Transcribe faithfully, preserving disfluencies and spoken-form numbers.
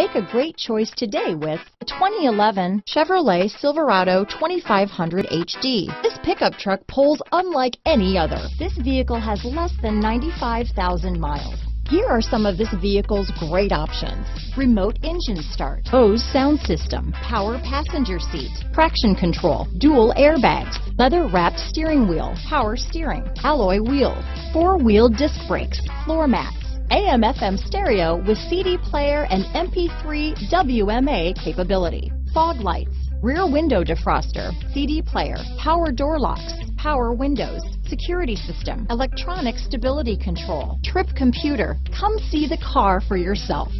Make a great choice today with the twenty eleven Chevrolet Silverado twenty-five hundred H D. This pickup truck pulls unlike any other. This vehicle has less than ninety-five thousand miles. Here are some of this vehicle's great options. Remote engine start, Bose sound system, power passenger seat, traction control, dual airbags, leather wrapped steering wheel, power steering, alloy wheels, four-wheel disc brakes, floor mats, A M F M stereo with C D player and M P three W M A capability, fog lights, rear window defroster, C D player, power door locks, power windows, security system, electronic stability control, trip computer. Come see the car for yourself.